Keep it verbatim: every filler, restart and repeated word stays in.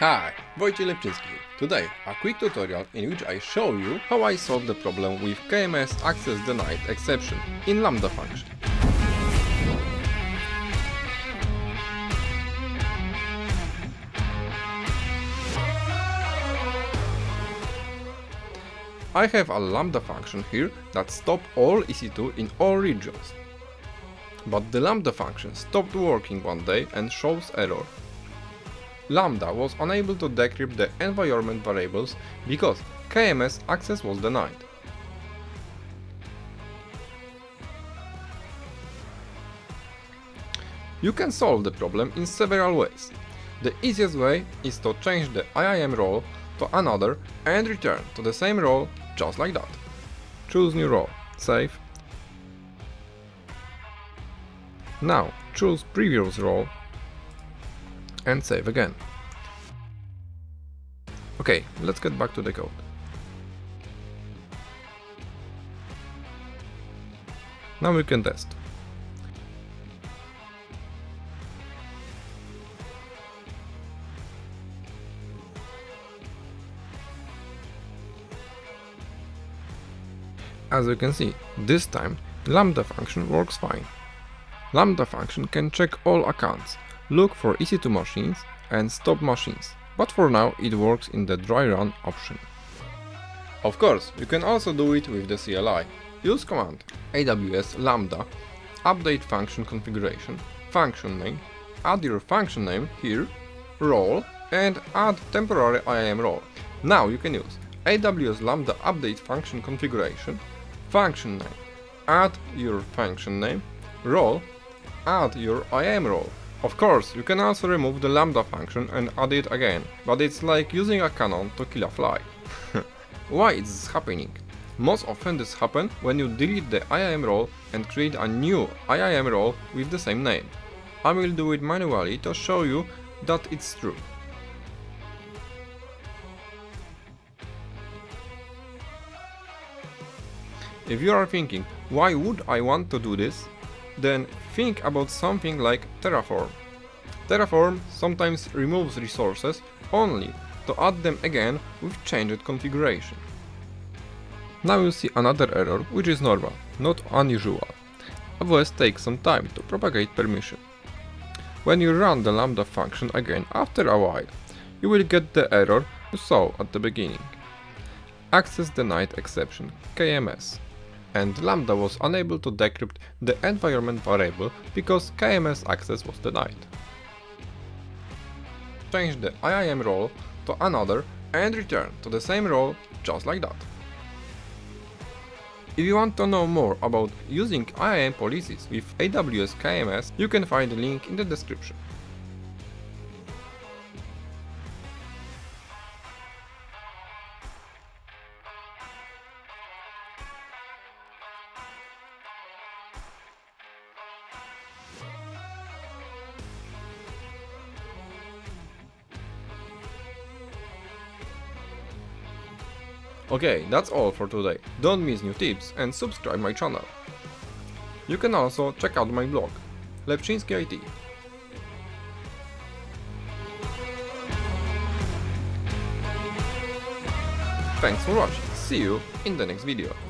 Hi, Wojciech Lepczyński. Today, a quick tutorial in which I show you how I solve the problem with K M S access denied exception in Lambda function. I have a Lambda function here that stopped all E C two in all regions. But the Lambda function stopped working one day and shows error. Lambda was unable to decrypt the environment variables because K M S access was denied. You can solve the problem in several ways. The easiest way is to change the I A M role to another and return to the same role, just like that. Choose new role, save. Now choose previous role and save again. Okay, let's get back to the code. Now we can test. As you can see, this time Lambda function works fine. Lambda function can check all accounts, look for E C two machines and stop machines, but for now it works in the dry run option. Of course, you can also do it with the C L I. Use command A W S lambda update function configuration, function name, add your function name here, role and add temporary I A M role. Now you can use A W S lambda update function configuration, function name, add your function name, role, add your I A M role. Of course, you can also remove the lambda function and add it again, but it's like using a cannon to kill a fly. Why is this happening? Most often this happens when you delete the I A M role and create a new I A M role with the same name. I will do it manually to show you that it's true. If you are thinking, why would I want to do this? Then think about something like Terraform. Terraform sometimes removes resources only to add them again with changed configuration. Now you see another error, which is normal, not unusual. A W S takes some time to propagate permission. When you run the Lambda function again after a while, you will get the error you saw at the beginning. Access denied exception, K M S. And Lambda was unable to decrypt the environment variable because K M S access was denied. Change the I A M role to another and return to the same role, just like that. If you want to know more about using I A M policies with A W S K M S, you can find the link in the description. Okay, that's all for today. Don't miss new tips and subscribe my channel. You can also check out my blog, LepczynskiIT. Thanks for watching. See you in the next video.